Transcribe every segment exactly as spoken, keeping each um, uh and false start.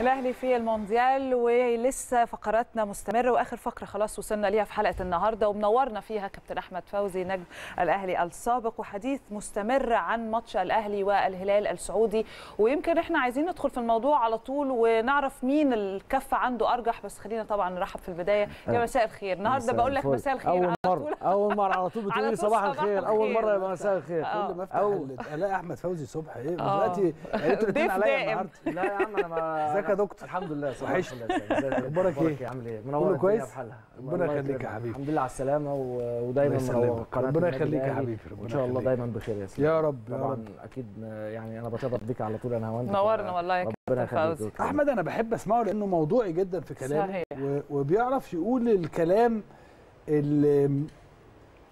الأهلي في المونديال، ولسه فقراتنا مستمرة، وآخر فقرة خلاص وصلنا ليها في حلقة النهاردة ومنورنا فيها كابتن أحمد فوزي نجم الأهلي السابق، وحديث مستمر عن ماتش الأهلي والهلال السعودي. ويمكن إحنا عايزين ندخل في الموضوع على طول ونعرف مين الكفة عنده أرجح، بس خلينا طبعا نرحب في البداية يا مساء الخير. النهاردة بقول لك مساء الخير أول مرة أول مرة على طول بتقولي صباح الخير، أول مرة يبقى مساء الخير. كل ما أفتح ألاقي أحمد فوزي صبح إيه دلوقتي أنتوا عليا النهاردة. لا يا عم أنا ما ازيك يا دكتور؟ الحمد لله وحشنا. اخبارك ايه؟ عامل ايه؟ منور الدنيا بحالها. ربنا يخليك يا حبيبي. الحمد لله على السلامه ودايما منور القناه. ربنا يخليك يا حبيبي، ان شاء الله دايما بخير يا سيدي. يا رب يا رب. اكيد يعني انا بشرف بيك على طول. انا وانت نورنا والله يا كابتن فوزي. احمد انا بحب اسمعه لانه موضوعي جدا في كلامه، وبيعرف يقول الكلام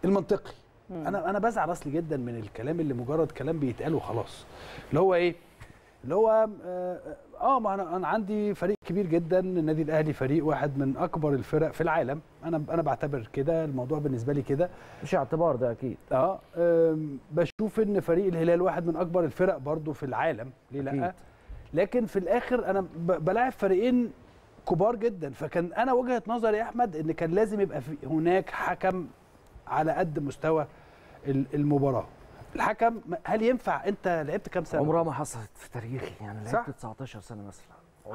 المنطقي. انا انا بزعل اصلي جدا من الكلام اللي مجرد كلام بيتقال وخلاص، اللي هو ايه؟ اللي هو اه ما انا انا عندي فريق كبير جدا، النادي الاهلي فريق واحد من اكبر الفرق في العالم. انا انا بعتبر كده، الموضوع بالنسبه لي كده مش اعتبار ده اكيد. اه بشوف ان فريق الهلال واحد من اكبر الفرق برضو في العالم، ليه لا؟ لكن في الاخر انا بلاعب فريقين كبار جدا، فكان انا وجهه نظري يا احمد ان كان لازم يبقى في هناك حكم على قد مستوى المباراه. الحكم هل ينفع؟ انت لعبت كام سنه؟ عمرها ما حصلت في تاريخي، يعني لعبت تسعتاشر سنه مثلا.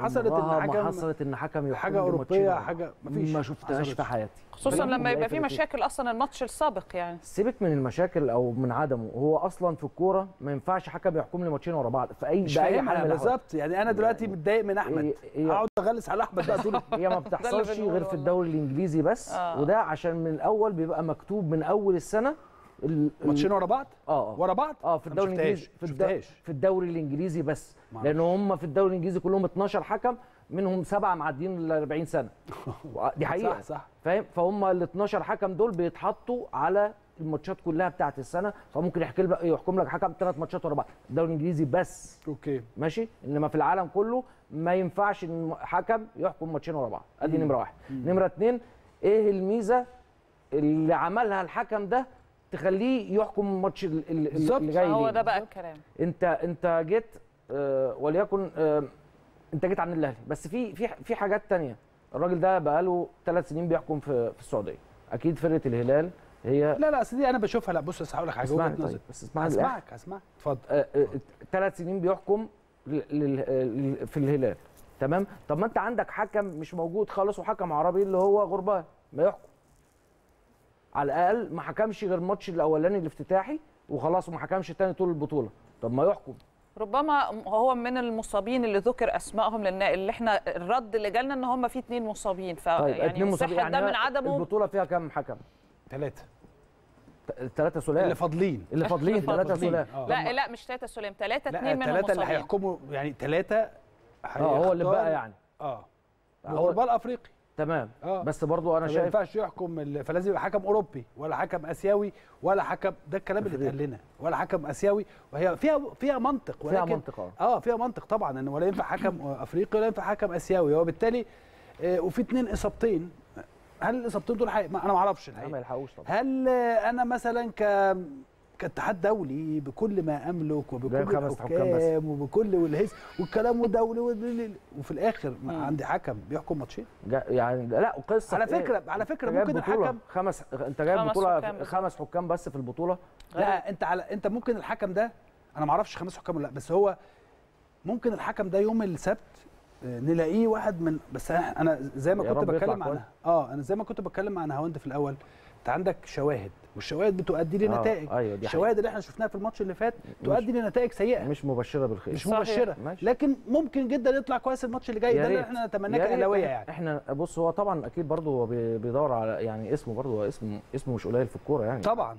حصلت ان حكم حصلت ان حكم حاجه اوروبيه، حاجه مفيش، ما شفتهاش في حياتي، خصوصا لما يبقى في مشاكل اصلا. الماتش السابق يعني سيبك من المشاكل او من عدمه، هو اصلا في الكوره ما ينفعش حكم يحكم لي ماتشين ورا بعض في اي دقيقه بالظبط. يعني انا دلوقتي متضايق من احمد، هقعد اغلس على احمد بقى طول. هي ما بتحصلش غير في الدوري الانجليزي بس، وده عشان من الاول بيبقى مكتوب من اول السنه ماتشين ورا بعض؟ اه ورا بعض؟ اه في الدوري الانجليزي في, في الدوري الانجليزي بس، لان هم في الدوري الانجليزي كلهم اتناشر حكم، منهم سبعه معديين ال أربعين سنه. دي حقيقه صح صح، فاهم؟ فهم ال اتناشر حكم دول بيتحطوا على الماتشات كلها بتاعت السنه، فممكن يحكي لك يحكم لك حكم ثلاث ماتشات ورا بعض، الدوري الانجليزي بس. اوكي ماشي، انما في العالم كله ما ينفعش ان حكم يحكم ماتشين ورا بعض، ادي نمره واحد. نمره اثنين، ايه الميزه اللي عملها الحكم ده تخليه يحكم الماتش اللي جاي؟ هو ده بقى الكلام. انت انت جيت آه وليكن آه انت جيت عن الاهلي، بس في في في حاجات ثانيه. الراجل ده بقى له ثلاث سنين بيحكم في في السعوديه، اكيد فرقه الهلال هي لا لا اصل دي انا بشوفها. لا بص بس هقول لك حاجه، اسمعني طيب بس اسمعني اسمعك اسمعك اتفضل. ثلاث سنين بيحكم في الهلال، تمام؟ طب ما انت عندك حكم مش موجود خالص، وحكم عربي اللي هو غربال ما يحكم، على الاقل ما حكمش غير الماتش الاولاني الافتتاحي وخلاص، وما حكمش الثاني طول البطوله. طب ما يحكم. ربما هو من المصابين اللي ذكر اسمائهم، لان اللي احنا الرد اللي جالنا ان هم في اثنين مصابين، ف طيب يعني الصحه يعني ده من عدمه. البطوله فيها كام حكم؟ ثلاثه. ثلاثه سلام اللي فاضلين اللي فاضلين ثلاثه سلام. لا لا مش ثلاثه سلام، ثلاثه اثنين منهم مصابين. ثلاثه اللي هيحكموا يعني ثلاثه اه هو اللي بقى يعني اه الغربال الافريقي تمام. آه. بس برضو انا شايف ما ينفعش يحكم، فلازم يبقى حكم اوروبي ولا حكم اسيوي ولا حكم، ده الكلام اللي اتقال لنا، ولا حكم اسيوي. وهي فيها فيها منطق، ولكن فيها منطق اه اه فيها منطق طبعا، ان ولا ينفع حكم افريقي ولا ينفع حكم اسيوي، وبالتالي آه وفي اثنين اصابتين. هل الاصابتين دول حقيقة؟ انا ما اعرفش الحقيقه، ما يلحقوش طبعا. هل آه انا مثلا ك كاتحاد دولي بكل ما املك وبكل الحكام وبكل والهيس والكلام ودولي، وفي الاخر عندي حكم بيحكم ماتشين يعني؟ لا قصه على فكره إيه؟ على فكره ممكن الحكم خمس، انت جايب بطوله حكام. خمس حكام بس في البطوله؟ لا انت على انت ممكن الحكم ده، انا ما اعرفش خمس حكام ولا لا، بس هو ممكن الحكم ده يوم السبت نلاقيه واحد من بس. انا زي ما كنت بتكلم عن اه انا زي ما كنت بتكلم عن نهاوند في الاول، انت عندك شواهد والشواهد بتؤدي لنتائج. أيوة الشواهد اللي احنا شفناها في الماتش اللي فات تؤدي لنتائج سيئه، مش مبشره بالخير، مش مبشره ماشي. لكن ممكن جدا يطلع كويس الماتش اللي جاي، ده اللي احنا نتمناه كاهلاويه يعني. احنا بص هو طبعا اكيد برضه هو بيدور على يعني اسمه، برضه اسمه اسمه مش قليل في الكوره يعني طبعا،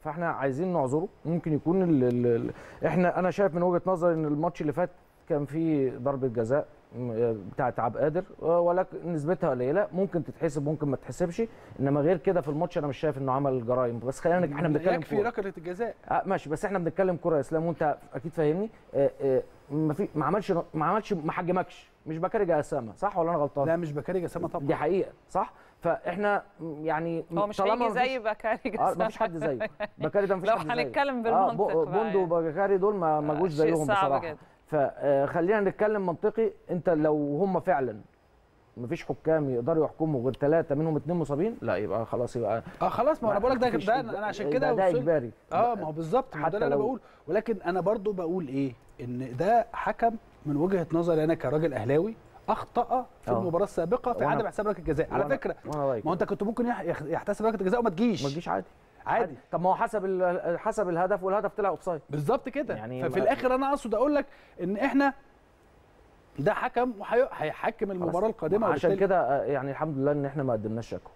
فاحنا عايزين نعذره. ممكن يكون ال ال ال احنا انا شايف من وجهه نظري ان الماتش اللي فات كان فيه ضربه جزاء بتاعت عبد القادر، ولكن نسبتها قليله، ممكن تتحسب ممكن ما تتحسبش، انما غير كده في الماتش انا مش شايف انه عمل جرائم. بس خلينا احنا بنتكلم كوره، يكفي ركله الجزاء آه ماشي، بس احنا بنتكلم كوره يا اسلام وانت اكيد فاهمني. آه آه ما في ما عملش ما عملش ما حجمكش. مش بكارج اسامه صح ولا انا غلطان؟ لا مش بكارج اسامه طبعا، دي حقيقه صح. فاحنا يعني هو مش هيجي زي بكاري جسام، ما فيش حد زيه بكاري ده، ما فيش حد زيه لو هنتكلم بالمنطق. بوندو وبكاري دول ما جوش زيهم بصراحه، فخلينا نتكلم منطقي. انت لو هم فعلا مفيش حكام يقدروا يحكموا غير ثلاثه منهم اثنين مصابين، لا يبقى خلاص يبقى اه خلاص. ما انا بقول لك ده ده انا عشان كده ده اجباري. اه ما هو بالظبط ده اللي انا بقول. ولكن انا برضو بقول ايه، ان ده حكم من وجهه نظري انا كراجل اهلاوي اخطا في المباراه السابقه في عدم احتساب ركله جزاء. على فكره ما انت كنت ممكن يحتسب ركله جزاء وما تجيش ما تجيش عادي عادي. طب ما هو حسب حسب الهدف، والهدف طلع اوفسايد بالظبط كده يعني. ففي الاخر انا اقصد اقول لك ان احنا ده حكم وهيحكم المباراه القادمه، عشان كده يعني الحمد لله ان احنا ما قدمناش شكوى.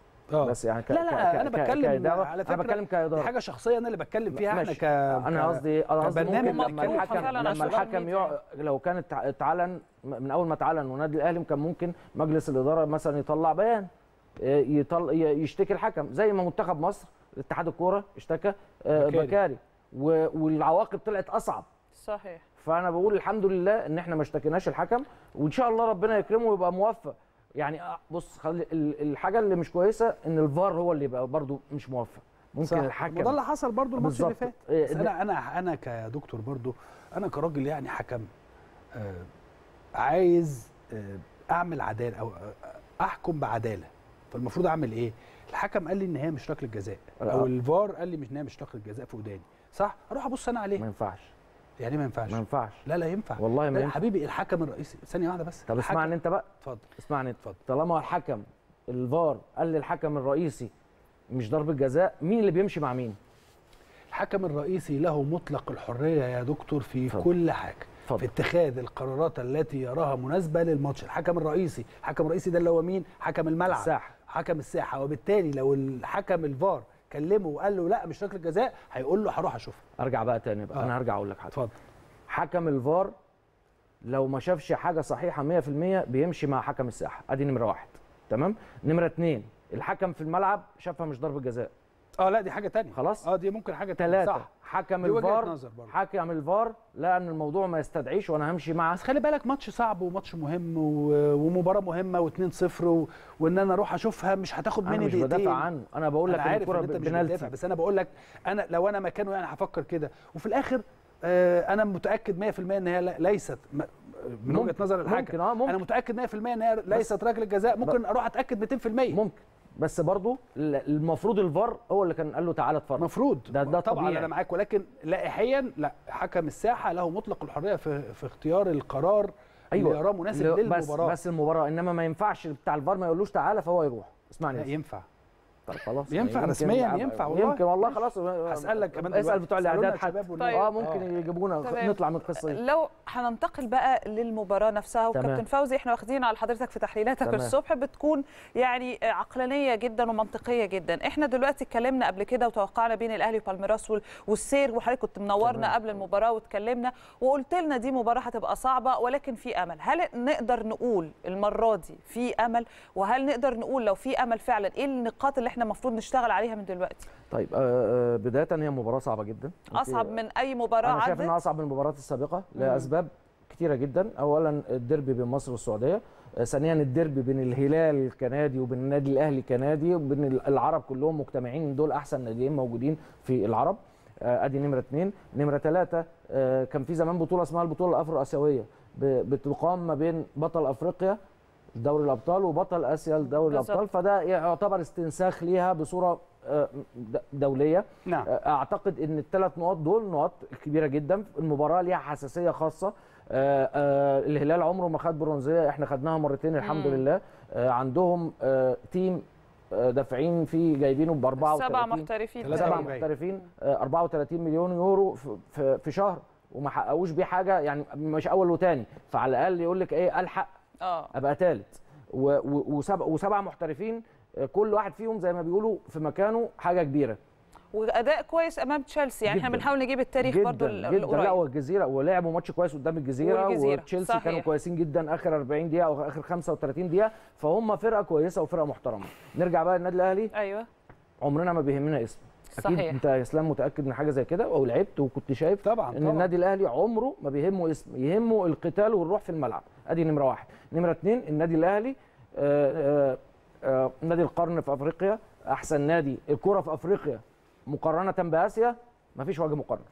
بس يعني لا لا انا بتكلم على فكره، انا بتكلم كاداره، حاجه شخصيه انا اللي بتكلم فيها. احنا ك انا قصدي انا قصدي لما الحكم لما الحكم لو كانت اتعلن من اول ما اتعلن ونادي الاهلي كان ممكن مجلس الاداره مثلا يطلع بيان يطلع يشتكي الحكم، زي ما منتخب مصر اتحاد الكوره اشتكى بكاري والعواقب طلعت اصعب. صحيح. فانا بقول الحمد لله ان احنا ما اشتكيناش الحكم، وان شاء الله ربنا يكرمه ويبقى موفق. يعني بص خلي الحاجه اللي مش كويسه ان الفار هو اللي يبقى برضو مش موفق، ممكن صح. الحكم ده اللي حصل برضو الماتش اللي فات. انا انا انا كدكتور برضو، انا كراجل يعني حكم آه عايز آه اعمل عداله او آه احكم بعداله، فالمفروض اعمل ايه؟ الحكم قال لي ان هي مش ركله جزاء او الفار قال لي مش ان هي مش ركله جزاء في وداني، صح؟ اروح ابص انا عليه ما ينفعش. يعني ما ينفعش ما ينفعش لا لا ينفع والله ما ينفع يا حبيبي. الحكم الرئيسي ثانيه واحده بس. طب اسمعني انت بقى، اتفضل اسمعني اتفضل. طالما الحكم الفار قال للحكم الرئيسي مش ضربه جزاء، مين اللي بيمشي مع مين؟ الحكم الرئيسي له مطلق الحريه يا دكتور في فضل. كل حاجه فضل. في اتخاذ القرارات التي يراها مناسبه للماتش. الحكم الرئيسي الحكم الرئيسي ده اللي هو مين؟ حكم الملعب الساحه. حكم الساحه. وبالتالي لو الحكم الفار كلمه وقال له لا مش ركله جزاء، هيقول له هروح اشوفها. ارجع بقى تاني بقى آه. انا هرجع اقول لك حاجه. اتفضل. حكم الفار لو ما شافش حاجه صحيحه مية في المية بيمشي مع حكم الساحه، ادي نمره واحد. تمام؟ نمره اتنين، الحكم في الملعب شافها مش ضربه جزاء. اه لا دي حاجه تانية. خلاص؟ اه دي ممكن حاجه تانية. صح. حكم الفار حكم الفار لا ان الموضوع ما يستدعيش وانا همشي معاه. بس خلي بالك ماتش صعب وماتش مهم ومباراه مهمه و2-0 و... وان انا اروح اشوفها مش هتاخد مني دقيقتين. انا مش بدافع عنه، انا بقول لك الكوره بنالتي، بس انا بقول لك انا لو انا مكانه يعني هفكر كده. وفي الاخر آه انا متاكد مية في المية ان هي ليست م... من وجهه نظر الحكم. آه انا متاكد مية في المية ان هي ليست ركله جزاء، ممكن ب... اروح اتاكد ميتين في المية ممكن. بس برضه المفروض الفار هو اللي كان قال له تعالى اتفرج. المفروض ده ده طبعا انا معاك، ولكن لائحيا لا، حكم الساحه له مطلق الحريه في, في اختيار القرار. أيوة. اللي يراه مناسب للمباراه بس, بس المباراه، انما ما ينفعش بتاع الفار ما يقولوش تعالى فهو يروح. اسمعني لا بس. ينفع. طب خلاص ينفع رسميا، ينفع والله يمكن والله خلاص. هسالك كمان اسال بتوع الاعداد حتى. طيب. اه ممكن يجيبونا طيب. نطلع من القصه دي. لو هننتقل بقى للمباراه نفسها وكابتن فوزي، احنا واخدين على حضرتك في تحليلاتك تمام. الصبح بتكون يعني عقلانيه جدا ومنطقيه جدا. احنا دلوقتي اتكلمنا قبل كده وتوقعنا بين الاهلي وبالميراس والسير، وحضرتك كنت منورنا قبل المباراه واتكلمنا وقلت لنا دي مباراه هتبقى صعبه ولكن في امل. هل نقدر نقول المره دي في امل؟ وهل نقدر نقول لو في امل فعلا ايه النقاط اللي احنا المفروض نشتغل عليها من دلوقتي؟ طيب آه بدايه هي مباراه صعبه جدا، اصعب من اي مباراه عدت. انا شايف انها اصعب من المباريات السابقه لاسباب كثيره جدا. اولا الديربي بين مصر والسعوديه، ثانيا الديربي بين الهلال كنادي وبين النادي الاهلي كنادي وبين العرب كلهم مجتمعين، دول احسن ناديين موجودين في العرب. ادي نمره اتنين. نمره ثلاثه آه كان في زمان بطوله اسمها البطوله الافرو اسيويه بتقام ما بين بطل افريقيا دوري الابطال وبطل اسيا لدوري الابطال، فده يعتبر استنساخ ليها بصوره دوليه. نعم. اعتقد ان الثلاث نقاط دول نقاط كبيره جدا. المباراه ليها حساسيه خاصه. الهلال عمره ما خد برونزيه، احنا خدناها مرتين الحمد مم. لله. عندهم تيم دافعين فيه جايبينه ب اربعة وتلاتين سبع محترفين سبع محترفين اربعة وتلاتين مليون يورو في, في شهر وما حققوش بيه حاجه، يعني مش اول وثاني، فعلى الاقل يقول لك ايه الحق اه ابقى ثالث. وسبعه محترفين كل واحد فيهم زي ما بيقولوا في مكانه حاجه كبيره، واداء كويس امام تشيلسي. يعني احنا بنحاول نجيب التاريخ برضو القريب. لا والجزيره ولعبوا ماتش كويس قدام الجزيره وتشيلسي كانوا كويسين جدا اخر اربعين دقيقه او اخر خمسة وتلاتين دقيقه، فهم فرقه كويسه وفرقه محترمه. نرجع بقى للنادي الاهلي. ايوه عمرنا ما بيهمنا اسم. اكيد صحيح. انت يا اسلام متاكد من حاجه زي كده او لعبت وكنت شايف طبعاً ان طبعاً. النادي الاهلي عمره ما بيهمه اسم، يهمه القتال والروح في الملعب. ادي نمره واحد. نمره اتنين النادي الاهلي آآ آآ نادي القرن في افريقيا، احسن نادي الكره في افريقيا مقارنه باسيا، ما فيش وجه مقارنه.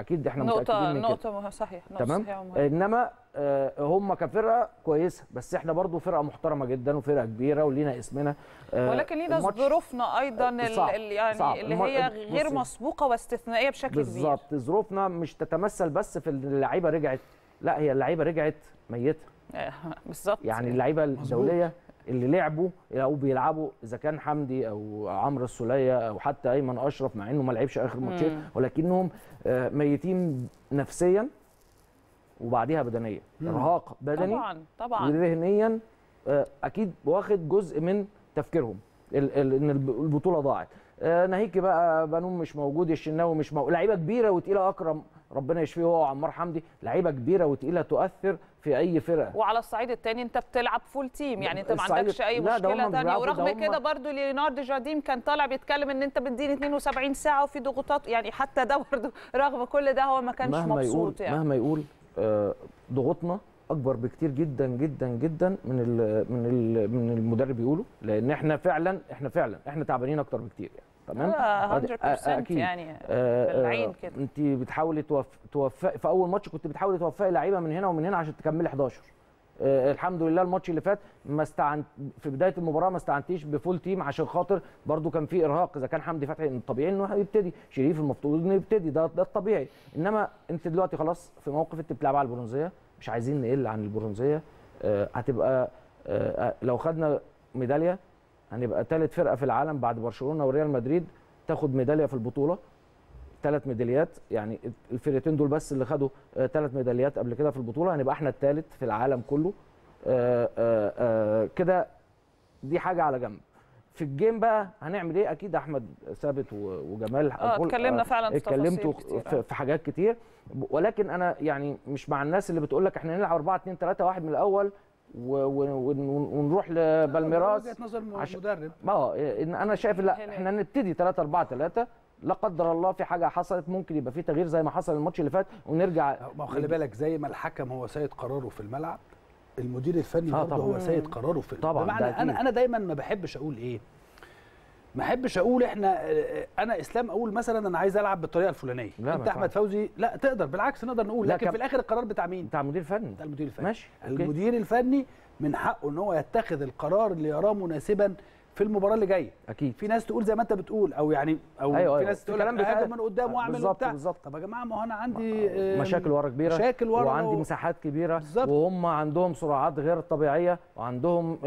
اكيد احنا متاكدين من كده. نقطه صحيح تمام. انما آه هم كفرقه كويسه، بس احنا برضو فرقه محترمه جدا وفرقه كبيره ولينا اسمنا آه ولكن لينا ظروفنا ايضا صعب. ال يعني صعب. اللي هي غير مسبوقه واستثنائيه بشكل كبير بالظبط. ظروفنا مش تتمثل بس في اللعيبه رجعت، لا هي اللعيبه رجعت ميته بالظبط. يعني اللعيبه الدوليه اللي لعبوا او بيلعبوا، اذا كان حمدي او عمرو السوليه او حتى ايمن اشرف مع انه ما لعبش اخر ماتشين، ولكنهم ميتين نفسيا وبعديها بدنيا، ارهاق بدني طبعا طبعا وذهنيا اكيد واخد جزء من تفكيرهم ان البطوله ضاعت. ناهيكي بقى بنوم مش موجود، الشناوي مش موجود، لعيبه كبيره وتقيله. اكرم ربنا يشفيه هو وعمار حمدي، لعيبه كبيره وتقيله تؤثر في اي فرقه. وعلى الصعيد الثاني انت بتلعب فول تيم، يعني انت ما عندكش اي مشكله ثانيه. ورغم كده برضو ليوناردو جارديم كان طالع بيتكلم ان انت بتديني اثنين وسبعين ساعه وفي ضغوطات، يعني حتى ده برضو رغم كل ده هو ما كانش مبسوط. يعني مهما يقول ضغوطنا اكبر بكتير جدا جدا جدا من ال من ال من المدرب يقوله، لان احنا فعلا احنا فعلا احنا تعبانين اكتر بكتير يعني. تمام مية بالمية يعني بالعين كده. انت بتحاولي توفقي، في اول ماتش كنت بتحاولي توفقي لعيبه من هنا ومن هنا عشان تكملي حداشر. أه الحمد لله الماتش اللي فات ما استعنت في بدايه المباراه ما استعنتيش بفول تيم عشان خاطر برده كان في ارهاق. اذا كان حمدي فتحي الطبيعي انه هيبتدي، شريف المفروض انه يبتدي، ده ده الطبيعي. انما انت دلوقتي خلاص في موقف انت بتلعب على البرونزيه، مش عايزين نقل عن البرونزيه. أه هتبقى أه لو خدنا ميداليه هنبقى ثالث فرقه في العالم بعد برشلونه وريال مدريد تاخد ميداليه في البطوله، ثلاث ميداليات. يعني الفرقتين دول بس اللي خدوا ثلاث ميداليات قبل كده في البطوله، هنبقى احنا الثالث في العالم كله. آآ آآ كده دي حاجه على جنب. في الجيم بقى هنعمل ايه؟ اكيد احمد ثابت وجمال اه اتكلمنا فعلا اتكلمتوا في حاجات كتير، ولكن انا يعني مش مع الناس اللي بتقول لك احنا نلعب أربعة اتنين تلاتة واحد من الاول ونروح لبالميراس. وجهه نظر المدرب اه انا شايف لا، احنا نبتدي تلاتة أربعة تلاتة. لا قدر الله في حاجه حصلت ممكن يبقى في تغيير زي ما حصل الماتش اللي فات ونرجع. ما خلي بالك زي ما الحكم هو سيد قراره في الملعب، المدير الفني برضه هو سيد قراره في الملعب. بمعنى انا انا دايما ما بحبش اقول ايه، ما احبش اقول احنا انا اسلام اقول مثلا انا عايز العب بالطريقه الفلانيه، انت احمد فوزي لا تقدر، بالعكس نقدر نقول، لكن في الاخر القرار بتاع مين؟ بتاع المدير الفني. بتاع المدير الفني ماشي. المدير الفني من حقه ان هو يتخذ القرار اللي يراه مناسبا في المباراه اللي جايه. اكيد في ناس تقول زي ما انت بتقول، او يعني او أيوة في ناس تقول انا بهاجم من قدام واعمل وبتاع. طب يا جماعه ما انا عندي مشاكل ورا كبيره، مشاكل ورا وعندي مساحات كبيره بالزبط. وهم عندهم سرعات غير طبيعيه وعندهم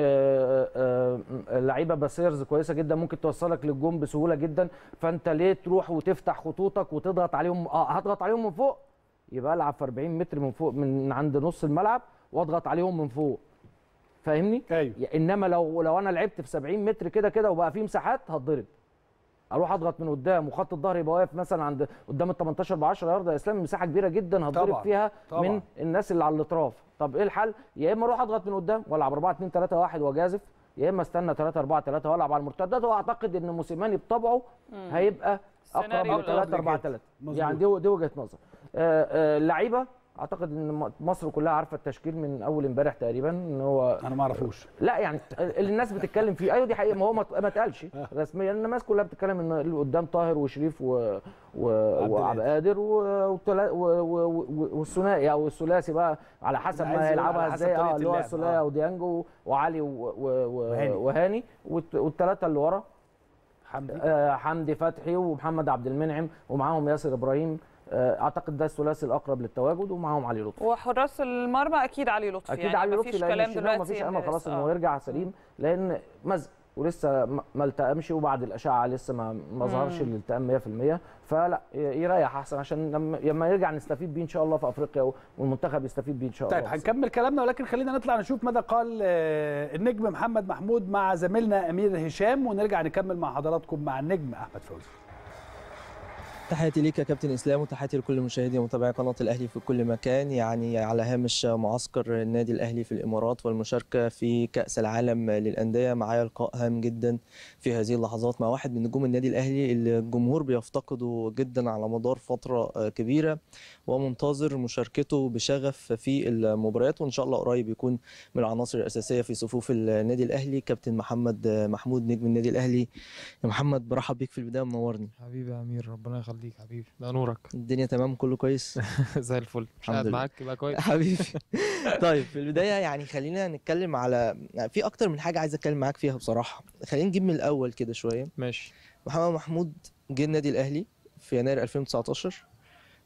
لعيبه باسيرز كويسه جدا ممكن توصلك للجون بسهوله جدا، فانت ليه تروح وتفتح خطوطك وتضغط عليهم؟ اه هتضغط عليهم من فوق، يبقى العب في أربعين متر من فوق من عند نص الملعب واضغط عليهم من فوق، فاهمني؟ أيوة. انما لو لو انا لعبت في سبعين متر كده كده وبقى في مساحات هتضرب، اروح اضغط من قدام وخط الظهر يبقى واقف مثلا عند قدام ال تمنتاشر بعشرة يارده. يا اسلام مساحه كبيره جدا هتضرب فيها طبعًا. من الناس اللي على الاطراف. طب ايه الحل؟ يا اما اروح اضغط من قدام والعب أربعة اتنين تلاتة واحد واجازف، يا اما استنى تلاتة أربعة تلاتة والعب على المرتدات. واعتقد ان موسيماني بطبعه هيبقى اقرب من تلاتة أربعة تلاتة. يعني دي دي وجهه نظر. اللعيبه اعتقد ان مصر كلها عارفه التشكيل من اول امبارح تقريبا، ان هو انا ما اعرفوش لا يعني اللي الناس بتتكلم فيه. ايوه دي حقيقه، ما هو ما اتقالش رسميا، الناس كلها بتتكلم ان اللي قدام طاهر وشريف و وعبد القادر والثنائي او الثلاثي بقى على حسب ما هيلعبها ازاي، اه اللي هو الثنائي وديانج وعلي وهاني، والثلاثه اللي ورا حمدي فتحي ومحمد عبد المنعم ومعاهم ياسر ابراهيم. اعتقد ده الثلاثي الاقرب للتواجد، ومعاهم علي لطفي وحراس المرمى. اكيد علي لطفي، اكيد يعني علي لطفي، لان ما فيش امل خلاص انه يرجع سليم، لان مزق ولسه ما التقمش وبعد الاشعه لسه ما ما ظهرش الالتئام مية بالمية، فلا يريح احسن عشان لما يرجع نستفيد بيه ان شاء الله في افريقيا والمنتخب يستفيد بيه ان شاء الله. طيب هنكمل كلامنا، ولكن خلينا نطلع نشوف ماذا قال النجم محمد محمود مع زميلنا امير هشام، ونرجع نكمل مع حضراتكم مع النجم احمد فوزي. تحياتي ليك يا كابتن اسلام، وتحياتي لكل مشاهدي ومتابعي قناه الاهلي في كل مكان. يعني على هامش معسكر النادي الاهلي في الامارات والمشاركه في كاس العالم للانديه، معايا لقاء هام جدا في هذه اللحظات مع واحد من نجوم النادي الاهلي اللي الجمهور بيفتقده جدا على مدار فتره كبيره، ومنتظر مشاركته بشغف في المباريات، وان شاء الله قريب يكون من العناصر الاساسيه في صفوف النادي الاهلي. كابتن محمد محمود نجم النادي الاهلي، يا محمد برحب بيك في البدايه، منورني حبيبي يا امير، ربنا يخليك. يخليك حبيبي، ده نورك. الدنيا تمام، كله كويس زي الفل. مش قاعد معاك يبقى كويس حبيبي. طيب في البدايه يعني خلينا نتكلم على في اكتر من حاجه عايز اتكلم معاك فيها بصراحه. خلينا نجيب من الاول كده شويه. ماشي. محمد محمود جه النادي الاهلي في يناير ألفين وتسعتاشر،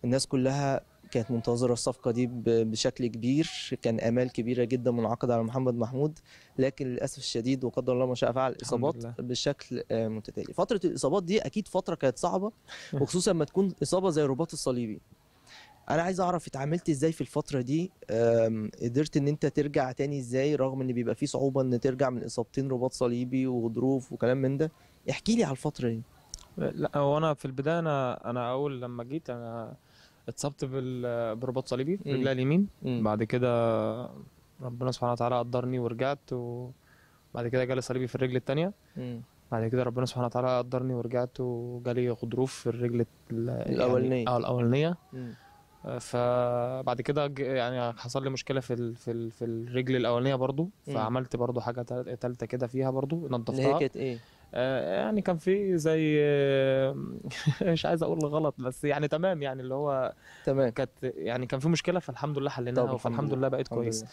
الناس كلها كانت منتظره الصفقه دي بشكل كبير، كان امال كبيره جدا منعقده على محمد محمود، لكن للاسف الشديد وقدر الله ما شاء فعل، الاصابات بشكل متتالي. فتره الاصابات دي اكيد فتره كانت صعبه، وخصوصا لما تكون اصابه زي الرباط الصليبي. انا عايز اعرف اتعاملت ازاي في الفتره دي، قدرت ان انت ترجع تاني ازاي رغم ان بيبقى في صعوبه ان ترجع من اصابتين رباط صليبي وغضروف وكلام من ده؟ احكي لي على الفتره دي. لا وانا في البدايه انا انا اول لما جيت انا اتصبت برباط صليبي في رجلي اليمين، بعد كده ربنا سبحانه وتعالى قدرني ورجعت، وبعد كده جالي صليبي في الرجل الثانيه، بعد كده ربنا سبحانه وتعالى قدرني ورجعت وجالي غضروف في الرجل الاولانيه اه الاولانيه فبعد كده يعني حصل لي مشكله في ال في, ال في الرجل الاولانيه برضو، فعملت برضو حاجه ثالثه كده فيها برضو نظفتها. هي كانت ايه؟ يعني كان في زي مش عايز اقول غلط بس يعني تمام، يعني اللي هو تمام كانت يعني كان في مشكله، فالحمد لله حليناها، فالحمد لله بقيت كويس.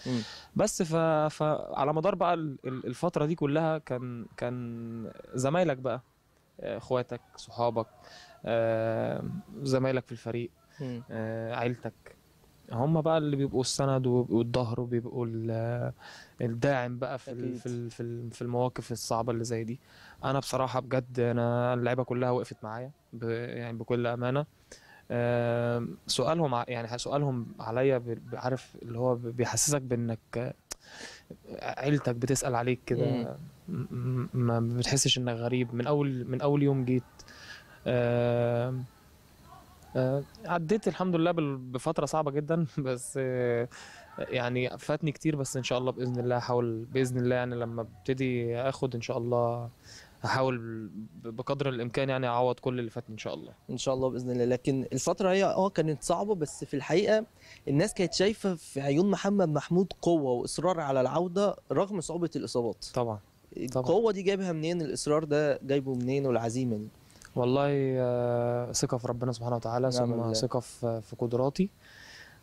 بس فعلى مدار بقى الفتره دي كلها كان كان زمايلك بقى، اخواتك، صحابك، زمايلك في الفريق، عيلتك، هم بقى اللي بيبقوا السند وبيبقوا الظهر وبيبقوا الداعم بقى في في في المواقف الصعبه اللي زي دي. انا بصراحه بجد انا اللعيبه كلها وقفت معايا يعني بكل امانه. سؤالهم يعني سؤالهم عليا، عارف اللي هو بيحسسك بانك عيلتك بتسال عليك كده، ما بتحسش انك غريب. من اول من اول يوم جيت آه عديت الحمد لله بفتره صعبه جدا، بس آه يعني فاتني كتير، بس ان شاء الله باذن الله هحاول باذن الله يعني لما ابتدي اخد ان شاء الله هحاول بقدر الامكان يعني اعوض كل اللي فاتني ان شاء الله. ان شاء الله باذن الله. لكن الفتره هي اه كانت صعبه، بس في الحقيقه الناس كانت شايفه في عيون محمد محمود قوه واصرار على العوده رغم صعوبه الاصابات. طبعا طبعا. القوه دي جايبها منين؟ الاصرار ده جايبه منين؟ والعزيمه دي؟ والله آه ثقة في ربنا سبحانه وتعالى، ثم ثقة في قدراتي.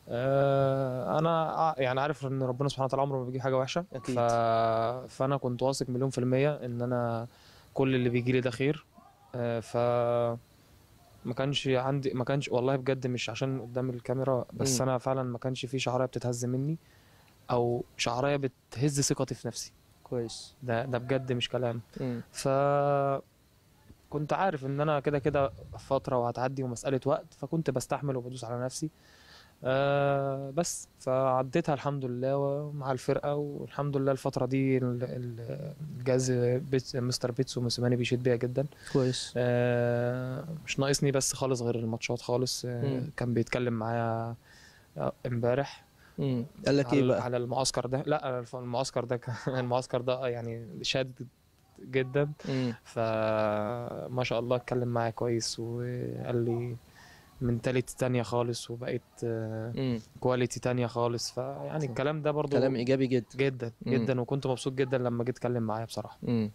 آه أنا يعني عارف إن ربنا سبحانه وتعالى عمره ما بيجيب حاجة وحشة، أكيد. فأنا كنت واثق مليون في المية إن أنا كل اللي بيجي لي ده خير. آه ف ما كانش عندي ما كانش والله بجد، مش عشان قدام الكاميرا بس، م. أنا فعلا ما كانش في شعرية بتتهز مني أو شعرية بتهز ثقتي في نفسي. كويس. ده ده بجد مش كلام. م. ف كنت عارف ان انا كده كده فتره وهتعدي ومساله وقت، فكنت بستحمل وبدوس على نفسي. آه بس فعديتها الحمد لله مع الفرقه، والحمد لله الفتره دي الجهاز بيت مستر بيتسو موسيماني بيشد بيها جدا. كويس. آه مش ناقصني بس خالص غير الماتشات خالص. آه كان بيتكلم معايا امبارح. امم قال لك ايه بقى على المعسكر ده؟ لا المعسكر ده المعسكر ده يعني شاد جدا، فما شاء الله اتكلم معايا كويس وقال لي من تالت تانية خالص وبقيت كواليتي تانية خالص، فيعني الكلام ده برضو كلام ايجابي جدا جدا جدا، وكنت مبسوط جدا لما جيت اتكلم معايا بصراحه. مم.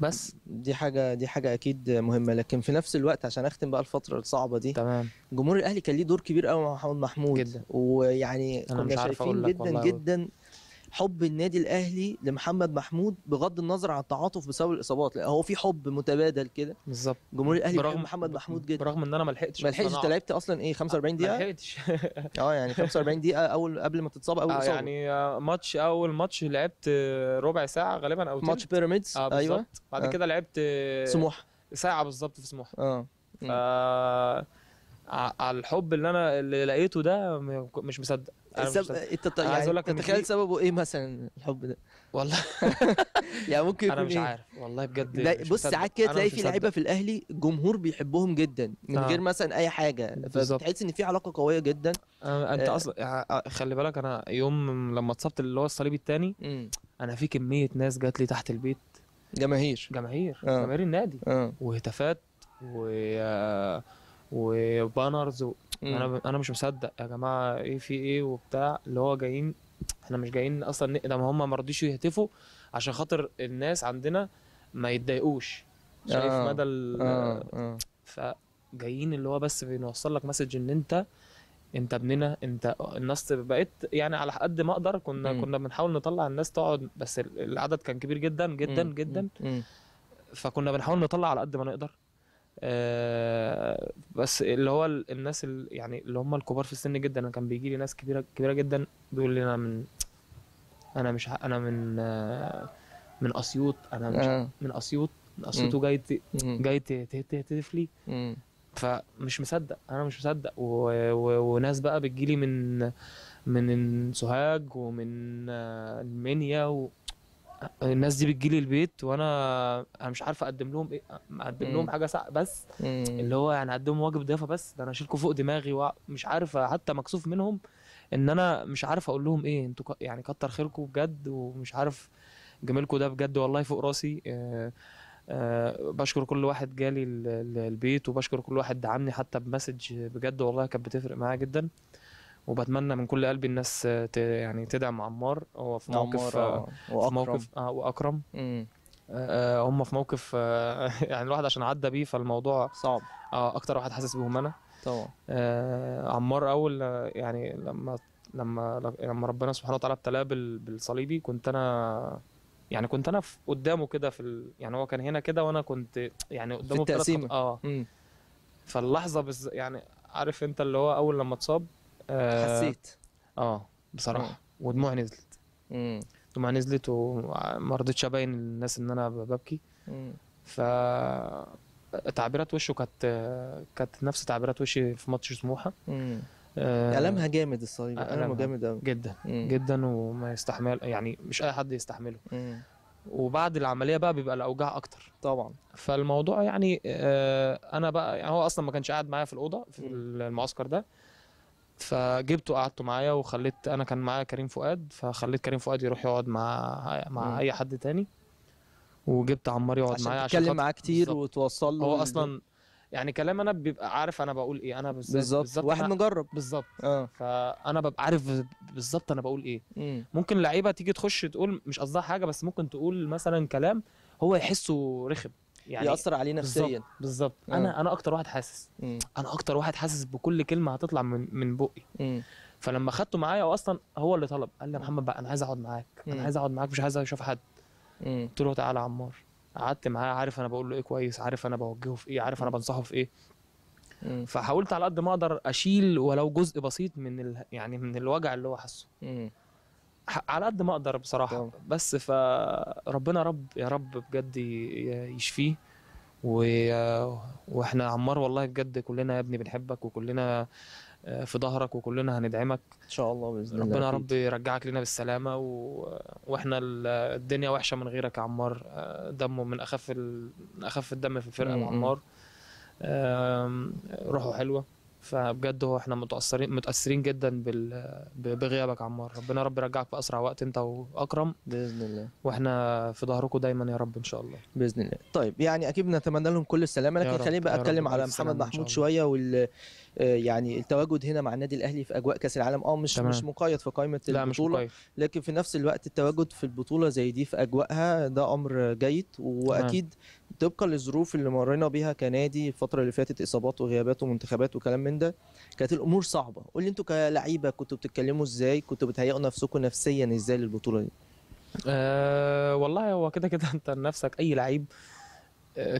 بس دي حاجه دي حاجه اكيد مهمه. لكن في نفس الوقت عشان اختم بقى الفتره الصعبه دي، تمام، جمهور الاهلي كان ليه دور كبير قوي مع محمد محمود جدا، ويعني كنا شايفين جدا جدا حب النادي الاهلي لمحمد محمود بغض النظر عن التعاطف بسبب الاصابات، لا هو في حب متبادل كده. بالظبط. جمهور الاهلي بيحب محمد محمود جدا برغم ان انا ما لحقتش ما لحقتش انت لعبت اصلا ايه خمسة وأربعين دقيقه؟ ما لحقتش اه يعني خمسة وأربعين دقيقه اول قبل ما تتصاب اول اصابه. يعني ماتش اول ماتش لعبت ربع ساعه غالبا او ماتش بيراميدز. آه ايوه. بعد آه. كده لعبت سموحه ساعه بالظبط في سموحه. اه آه على الحب اللي انا اللي لقيته ده مش مصدق. انت عايز اقول لك تتخيل سببه ايه مثلا الحب ده؟ والله يعني ممكن انا مش عارف والله بجد. بص ساعات كده تلاقي في لعيبه في الاهلي الجمهور بيحبهم جدا من آه. غير مثلا اي حاجه، فتحس ان في علاقه قويه جدا. آه. انت آه. اصلا خلي بالك انا يوم لما اتصبت اللي هو الصليبي الثاني، انا في كميه ناس جات لي تحت البيت، جماهير جماهير آه. جماهير النادي آه. وهتافات و وبانرز و... انا انا مش مصدق يا جماعه ايه في ايه وبتاع، اللي هو جايين احنا مش جايين اصلا ده، ما هم ما رضيش يهتفوا عشان خاطر الناس عندنا ما يتضايقوش. شايف آه مدى ال آه آه ف جايين اللي هو بس بنوصل لك مسج ان انت انت ابننا، انت الناس بقت يعني على قد ما اقدر كنا مم. كنا بنحاول نطلع الناس تقعد، بس العدد كان كبير جدا جدا مم. جدا مم. فكنا بنحاول نطلع على قد ما نقدر. آه بس اللي هو الناس اللي يعني اللي هم الكبار في السن جدا، انا كان بيجي لي ناس كبيره كبيره جدا بيقول لي انا من انا مش انا من آه من اسيوط، انا مش آه. من اسيوط من اسيوط وجاي جاي تهتف لي، فمش مصدق، انا مش مصدق. وناس بقى بتجيلي من من سوهاج ومن المنيا، والناس دي بتجيلي البيت وانا انا مش عارف اقدم لهم ايه، اقدم لهم حاجه صعبه بس مم. اللي هو يعني اقدم واجب ضيافه بس، ده انا اشيلكم فوق دماغي ومش عارف، حتى مكسوف منهم ان انا مش عارف اقول لهم ايه، انتوا يعني كتر خيركم بجد، ومش عارف جميلكم ده بجد والله فوق راسي. آه أه بشكر كل واحد جالي البيت، وبشكر كل واحد دعمني حتى بمسج، بجد والله كانت بتفرق معايا جدا. وبتمنى من كل قلبي الناس يعني تدعم عمار، هو في موقف آه وأكرم. موقف آه واكرم آه آه هم في موقف آه يعني الواحد عشان عدى بيه فالموضوع صعب، آه اكتر واحد حاسس بيهم انا طبعا. آه عمار اول يعني لما لما لما ربنا سبحانه وتعالى ابتلاه بالصليبي، كنت انا يعني كنت انا قدامه كده في ال... يعني هو كان هنا كده وانا كنت يعني قدامه في التقسيمه اه مم. فاللحظه بز... يعني عارف انت اللي هو اول لما اتصاب آه... حسيت اه بصراحه مم. ودموعي نزلت، امم دموعي نزلت وما رضيتش ابين للناس ان انا ببكي. امم ف تعبيرات وشه كانت كانت نفس تعبيرات وشي في ماتش سموحه. امم ألمها جامد الصليبي، ألمه جامد أوي جدا مم. جدا، وما يستحمل يعني مش أي حد يستحمله. مم. وبعد العملية بقى بيبقى الأوجاع أكتر طبعا. فالموضوع يعني آه أنا بقى يعني هو أصلا ما كانش قاعد معايا في الأوضة في مم. المعسكر ده، فجبته قعدته معايا، وخليت أنا كان معايا كريم فؤاد، فخليت كريم فؤاد يروح يقعد مع مع مم. أي حد تاني، وجبت عمار يقعد معايا عشان تتكلم معاه كتير وتوصل له هو أصلا يعني كلام انا بيبقى عارف انا بقول ايه، انا بالظبط واحد مجرب بالظبط آه. فانا ببقى عارف بالظبط انا بقول ايه. مم. ممكن لعيبه تيجي تخش تقول مش قصدها حاجه، بس ممكن تقول مثلا كلام هو يحسه رخم يعني ياثر عليه نفسيا بالظبط. آه. انا انا اكتر واحد حاسس، مم. انا اكتر واحد حاسس بكل كلمه هتطلع من من بقي. مم. فلما خدته معايا واصلا هو اللي طلب، قال لي يا محمد بقى انا عايز اقعد معاك، مم. انا عايز اقعد معاك مش عايز اشوف حد. قلت له تعالى يا عمار، قعدت معاه، عارف انا بقول له ايه كويس، عارف انا بوجهه في ايه، عارف انا بنصحه في ايه. مم. فحاولت على قد ما اقدر اشيل ولو جزء بسيط من ال... يعني من الوجع اللي هو حاسه على قد ما اقدر بصراحه. طبعا. بس فربنا رب يا رب بجد يشفيه، و... واحنا عمار والله بجد كلنا يا ابني بنحبك، وكلنا في ظهرك، وكلنا هندعمك ان شاء الله باذن الله. ربنا يا رب يرجعك لنا بالسلامه، و... واحنا الدنيا وحشه من غيرك يا عمار، دمه من اخف ال... اخف الدم في الفرقه يا عمار، روحه حلوه، فبجد هو احنا متاثرين متاثرين جدا بال... بغيابك يا عمار، ربنا يا رب يرجعك في اسرع وقت انت واكرم باذن الله، واحنا في ظهركم دايما يا رب ان شاء الله باذن الله. طيب يعني اكيد نتمنى لهم كل السلامه، لكن خليني بقى اتكلم على محمد محمود شويه، وال يعني التواجد هنا مع النادي الاهلي في اجواء كاس العالم اه مش تمام. مش مقيد في قائمه البطوله، لكن في نفس الوقت التواجد في البطوله زي دي في اجواءها ده امر جيد، واكيد تمام. طبقا للظروف اللي مرينا بيها كنادي الفتره اللي فاتت، اصابات وغيابات ومنتخبات وكلام من ده، كانت الامور صعبه. قول لي انتوا كلاعيبه كنتوا بتتكلموا ازاي، كنتوا بتهيئوا نفسكم نفسيا ازاي للبطوله دي؟ أه والله هو كده كده انت نفسك اي لعيب،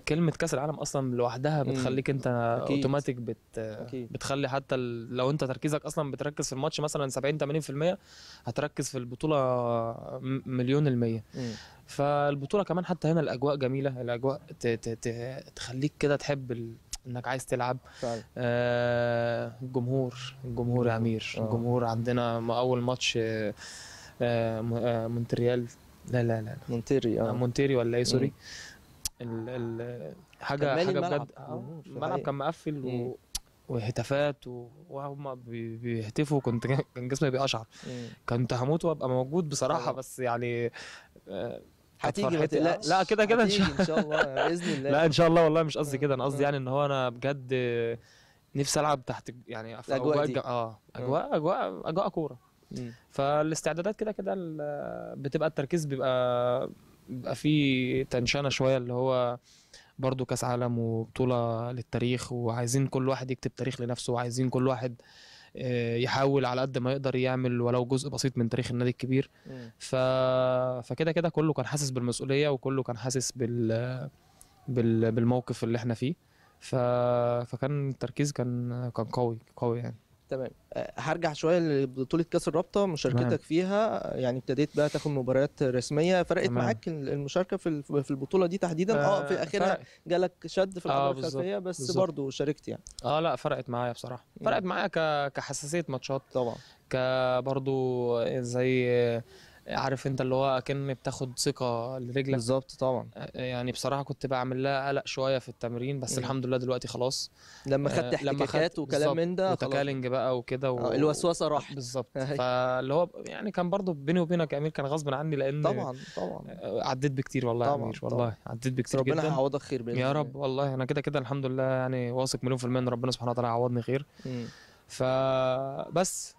كلمة كأس العالم أصلا لوحدها بتخليك أنت أوتوماتيك بت أكيد. بتخلي حتى لو أنت تركيزك أصلا بتركز في الماتش مثلا سبعين تمانين في المية، هتركز في البطولة مليون المية. مم. فالبطولة كمان حتى هنا الأجواء جميلة، الأجواء ت ت ت تخليك كده تحب ال... إنك عايز تلعب. آه الجمهور الجمهور يا أمير، آه. الجمهور عندنا أول ماتش آه آه مونتريال لا لا لا مونتري آه. مونتري ولا إيه سوري، ال ال حاجه حاجه بجد، الملعب كان مقفل و... وهتافات و... وهم بيهتفوا، كنت كان جسمي بيقشعر، كنت هموت وابقى موجود بصراحه. أوه. بس يعني هتيجي ما تقلقش، لا كده كده ان شاء الله باذن الله. لا ان شاء الله والله مش قصدي كده، انا قصدي يعني ان هو انا بجد نفسي العب تحت يعني في اجواء دي. اه اجواء اجواء اجواء كوره، فالاستعدادات كده كده بتبقى التركيز بيبقى بيبقى في تنشانه شويه، اللي هو برضو كاس عالم وبطوله للتاريخ، وعايزين كل واحد يكتب تاريخ لنفسه، وعايزين كل واحد يحاول على قد ما يقدر يعمل ولو جزء بسيط من تاريخ النادي الكبير. ف... فكده كده كله كان حاسس بالمسؤوليه، وكله كان حاسس بال... بال... بالموقف اللي احنا فيه. ف... فكان التركيز كان كان قوي قوي يعني. تمام، هرجع شويه لبطوله كاس الرابطه مشاركتك فيها، يعني ابتديت بقى تاخد مباريات رسميه، فرقت تمام. معاك المشاركه في في البطوله دي تحديدا؟ اه في اخرها جالك شد في الكره الخلفيه، آه بس بالزبط. برضو شاركت يعني. اه لا فرقت معايا بصراحه، فرقت معايا ك... كحساسيه ماتشات طبعا، كبرضو زي عارف انت اللي هو اكن بتاخد ثقه لرجلك بالظبط طبعا. يعني بصراحه كنت بعمل لها قلق شويه في التمرين، بس م. الحمد لله دلوقتي خلاص لما خدت احتكاكات وكلام من ده وتكالنج بقى وكده و... الوسوسه راح بالظبط. فاللي هو يعني كان برضو بيني وبينك يا امير كان غصب عني، لان طبعا طبعا عديت بكتير والله يا امير، والله عديت بكتير جدا. ربنا هيعوضك خير باذن الله يا رب. والله انا كده كده الحمد لله يعني واثق مليون في الميه ان ربنا سبحانه وتعالى هيعوضني خير. م. فبس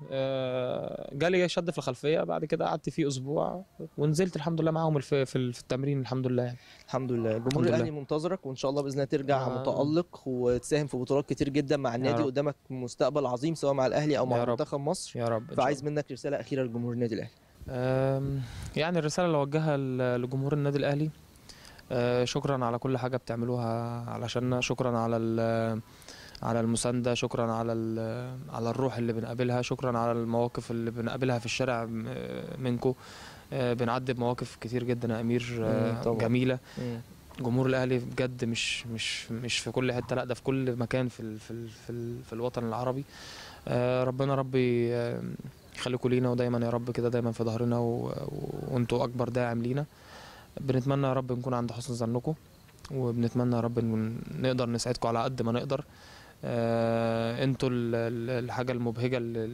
جالي شد في الخلفيه، بعد كده قعدت فيه اسبوع ونزلت الحمد لله معاهم في في التمرين الحمد لله. الحمد لله الجمهور الاهلي منتظرك، وان شاء الله باذن الله ترجع آه. متالق وتساهم في بطولات كتير جدا مع النادي، قدامك مستقبل عظيم سواء مع الاهلي او مع منتخب مصر يا رب. فعايز منك رساله اخيره لجمهور النادي الاهلي. يعني الرساله اللي اوجهها لجمهور النادي الاهلي، شكرا على كل حاجه بتعملوها علشاننا، شكرا على ال على المسانده، شكرا على على الروح اللي بنقابلها، شكرا على المواقف اللي بنقابلها في الشارع منكم. بنعدي بمواقف كتير جدا يا امير جميله. جمهور الاهلي بجد مش مش مش في كل حته، لا ده في كل مكان في ال في ال في, ال في الوطن العربي. ربنا ربي يخليكم لينا، ودايما يا رب كده دايما في ظهرنا، وانتم اكبر داعم لينا. بنتمنى يا رب نكون عند حسن ظنكم، وبنتمنى يا رب نقدر نساعدكم على قد ما نقدر. آه، انتوا الحاجه المبهجه اللي,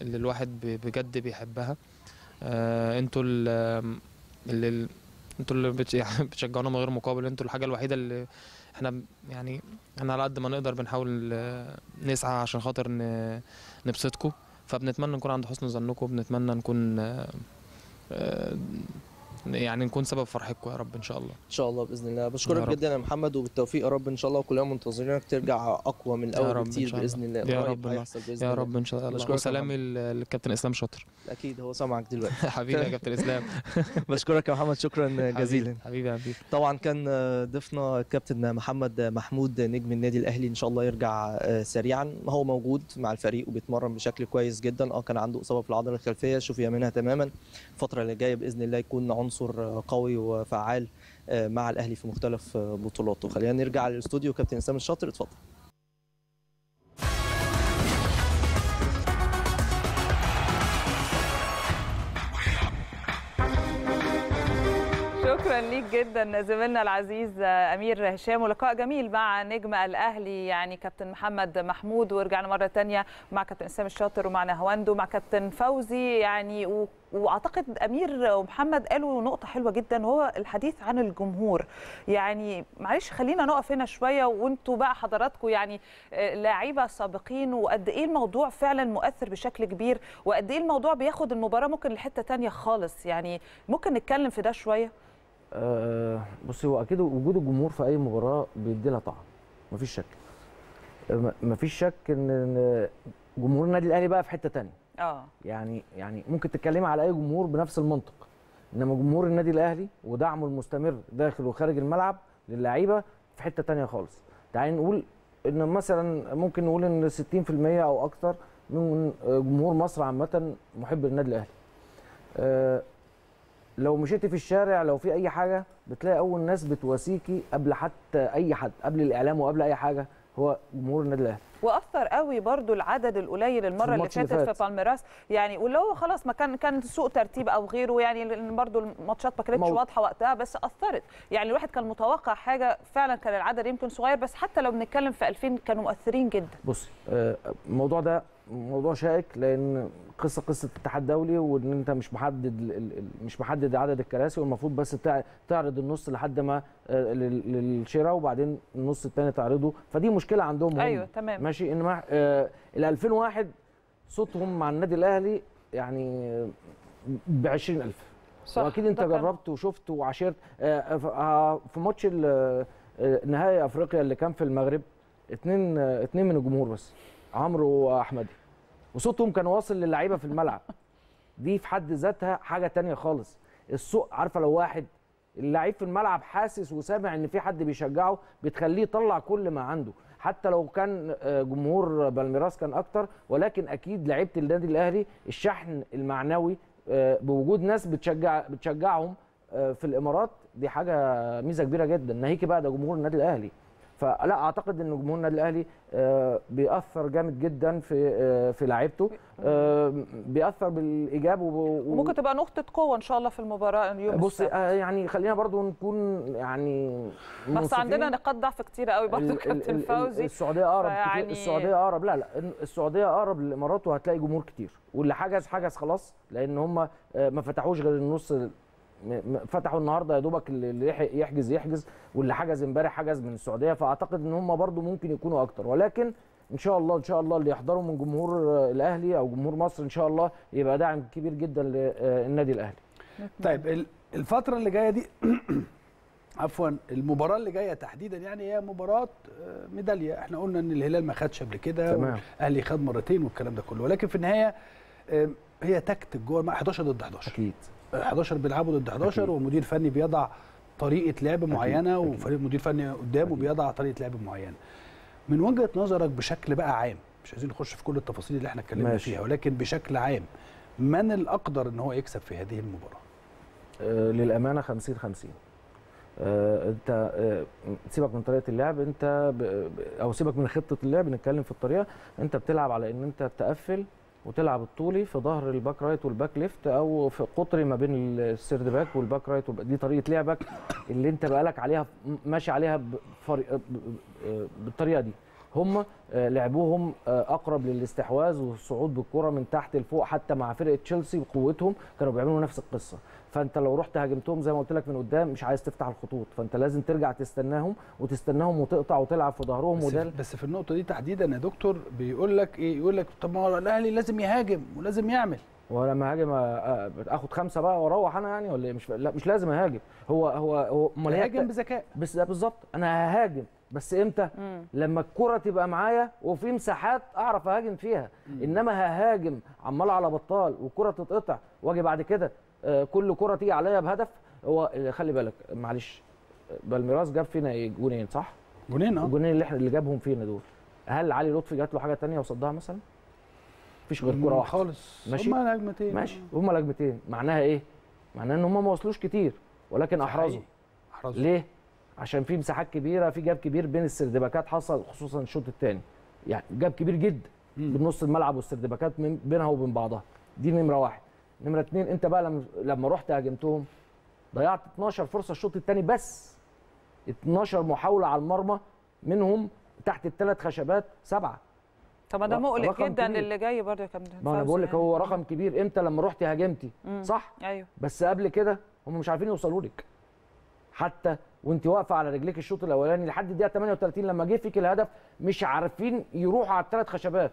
اللي الواحد بجد بيحبها. آه، انتوا اللي انتوا اللي بتشجعونا من غير مقابل، انتوا الحاجه الوحيده اللي احنا يعني احنا على قد ما نقدر بنحاول نسعى عشان خاطر نبسطكم. فبنتمنى نكون عند حسن ظنكم، وبنتمنى نكون آه، آه، يعني نكون سبب فرحتكم يا رب ان شاء الله. ان شاء الله باذن الله. بشكرك يا جدا يا محمد، وبالتوفيق يا رب ان شاء الله، وكلنا منتظرينك ترجع اقوى من الاول كتير باذن الله. يا رب يا رب ان شاء الله. وسلامي للكابتن اسلام شاطر، اكيد هو سامعك دلوقتي. حبيبي يا كابتن اسلام. بشكرك يا محمد، شكرا جزيلا حبيبي يا حبيبي. طبعا كان ضيفنا الكابتن محمد محمود نجم النادي الاهلي، ان شاء الله يرجع سريعا. هو موجود مع الفريق وبيتمرن بشكل كويس جدا، اه كان عنده اصابه في العضله الخلفيه شفي منها تماما. الفتره اللي جايه باذن الله يكون عنصر قوي وفعال مع الاهلي في مختلف بطولاته. خلينا نرجع للاستوديو كابتن اسلام الشاطر، اتفضل. شكرا ليك جدا زميلنا العزيز امير هشام، ولقاء جميل مع نجم الاهلي يعني كابتن محمد محمود. ورجعنا مره ثانيه مع كابتن اسلام الشاطر، ومع نهاوند، ومع كابتن فوزي يعني. و... واعتقد امير ومحمد قالوا نقطه حلوه جدا، وهو الحديث عن الجمهور. يعني معلش خلينا نقف هنا شويه، وانتوا بقى حضراتكم يعني لاعيبه سابقين، وقد ايه الموضوع فعلا مؤثر بشكل كبير، وقد ايه الموضوع بياخد المباراه ممكن لحته ثانيه خالص. يعني ممكن نتكلم في ده شويه. أه بصي، هو اكيد وجود الجمهور في اي مباراه بيدي لها طعم، مفيش شك مفيش شك ان جمهور النادي الاهلي بقى في حته ثانيه. اه يعني يعني ممكن تتكلمي على اي جمهور بنفس المنطق، انما جمهور النادي الاهلي ودعمه المستمر داخل وخارج الملعب للعيبه في حته ثانيه خالص. تعالي نقول ان مثلا ممكن نقول ان ستين في الميه او اكثر من جمهور مصر عامه محب للنادي الاهلي. أه لو مشيتي في الشارع لو في اي حاجه بتلاقي اول ناس بتواسيكي قبل حتى اي حد، قبل الاعلام وقبل اي حاجه، هو جمهور النادي الاهلي. واثر قوي برضو العدد القليل المره اللي فاتت في بالميراس يعني، واللي هو خلاص ما كان كان سوء ترتيب او غيره يعني، لان برضو الماتشات ما كانتش واضحه وقتها، بس اثرت يعني. الواحد كان متوقع حاجه، فعلا كان العدد يمكن صغير، بس حتى لو بنتكلم في ألفين كانوا مؤثرين جدا. بصي الموضوع ده موضوع شائك، لان قصه قصه الاتحاد الدولي، وان انت مش محدد مش محدد عدد الكراسي، والمفروض بس تعرض النص لحد ما للشراء، وبعدين النص الثاني تعرضه، فدي مشكله عندهم. ايوه تمام ماشي. انما ال ألفين وواحد صوتهم مع النادي الاهلي يعني ب عشرين الف، واكيد انت جربت وشفت وعاشرت. في ماتش نهائي افريقيا اللي كان في المغرب اتنين اتنين من الجمهور بس، عمرو واحمدي، وصوتهم كان واصل للعيبه في الملعب. دي في حد ذاتها حاجه تانية خالص. السوق عارفه، لو واحد اللعيب في الملعب حاسس وسامع ان في حد بيشجعه بتخليه يطلع كل ما عنده، حتى لو كان جمهور بالميراس كان اكتر، ولكن اكيد لعيبه النادي الاهلي الشحن المعنوي بوجود ناس بتشجع بتشجعهم في الامارات دي حاجه ميزه كبيره جدا. ناهيكي بقى ده جمهور النادي الاهلي، فلا اعتقد ان جمهور النادي الاهلي بيأثر جامد جدا في في لعيبته، بيأثر بالايجاب و... وممكن تبقى نقطه قوه ان شاء الله في المباراه اليوم. بص يعني خلينا برضو نكون يعني بس عندنا نقاط ضعف كتير قوي برضو كابتن فوزي. السعوديه اقرب يعني... كتير. السعوديه اقرب، لا لا السعوديه اقرب للامارات وهتلاقي جمهور كتير، واللي حجز حجز خلاص، لان هم ما فتحوش غير النص، فتحوا النهارده يا دوبك اللي يحجز يحجز، واللي حجز امبارح حجز من السعوديه، فاعتقد ان هم برضو ممكن يكونوا اكتر، ولكن ان شاء الله ان شاء الله اللي يحضروا من جمهور الاهلي او جمهور مصر ان شاء الله يبقى دعم كبير جدا للنادي الاهلي. طيب الفتره اللي جايه دي عفوا المباراه اللي جايه تحديدا يعني هي مباراه ميداليه، احنا قلنا ان الهلال ما خدش قبل كده والاهلي خد مرتين والكلام ده كله، ولكن في النهايه هي تكتيك جوه حداشر ضد حداشر اكيد، حداشر بيلعبوا ضد حداشر أكيد. ومدير فني بيضع طريقه لعب معينه أكيد. وفريق مدير فني قدامه بيضع طريقه لعب معينه. من وجهه نظرك بشكل بقى عام، مش عايزين نخش في كل التفاصيل اللي احنا اتكلمنا فيها، ولكن بشكل عام من الاقدر ان هو يكسب في هذه المباراه؟ آه للامانه خمسين خمسين. آه انت آه سيبك من طريقه اللعب، انت او سيبك من خطه اللعب، نتكلم في الطريقه. انت بتلعب على ان انت تقفل وتلعب الطولي في ظهر الباك رايت والباك ليفت، او في قطري ما بين السيرد باك والباك رايت، دي طريقه لعبك اللي انت بقالك عليها ماشي عليها بالطريقه دي. هم لعبوهم اقرب للاستحواذ والصعود بالكره من تحت لفوق، حتى مع فرقه تشيلسي بقوتهم كانوا بيعملوا نفس القصه. فانت لو رحت هاجمتهم زي ما قلت لك من قدام مش عايز تفتح الخطوط، فانت لازم ترجع تستناهم وتستناهم وتقطع وتلعب في ظهرهم. بس, بس في النقطه دي تحديدا يا دكتور بيقول لك ايه؟ يقول لك طب ما هو الاهلي لازم يهاجم ولازم يعمل، ولما هاجم اخد خمسه بقى واروح انا يعني ولا مش؟ لا مش لازم اهاجم. هو هو هو امال هاجم بذكاء بس. بالظبط، انا ههاجم بس امتى؟ مم. لما الكره تبقى معايا وفي مساحات اعرف اهاجم فيها. مم. انما ههاجم عمال على بطال والكره تتقطع واجي بعد كده كل كره تيجي عليا بهدف. هو خلي بالك معلش، بالميراس جاب فينا ايه؟ جونين صح؟ جونين اه الجونين اللي احنا اللي جابهم فينا دول، هل علي لطفي جات له حاجه ثانيه وصدها مثلا؟ مفيش غير كره واحده خالص. ماشي، هم الهجمتين ماشي، هم الهجمتين معناها ايه؟ معناها ان هم ما وصلوش كتير، ولكن احرزوا. احرزوا ليه؟ عشان في مساحات كبيره، في جاب كبير بين السردباكات حصل خصوصا الشوط الثاني، يعني جاب كبير جدا بين نص الملعب والسردباكات بينها وبين بعضها، دي نمره واحد. نمره اتنين، انت بقى لما لما رحت هاجمتهم ضيعت اتناشر فرصه الشوط الثاني بس، اتناشر محاوله على المرمى منهم تحت الثلاث خشبات سبعه. طب ده مقلق جدا اللي جاي برده يا كابتن. ما انا بقول لك هو رقم كبير امتى؟ لما رحت هاجمتي صح؟ ايوه بس قبل كده هم مش عارفين يوصلوا لك، حتى وانت واقفه على رجليك الشوط الاولاني لحد الدقيقه تمنية وتلاتين لما جه فيك الهدف مش عارفين يروحوا على الثلاث خشبات،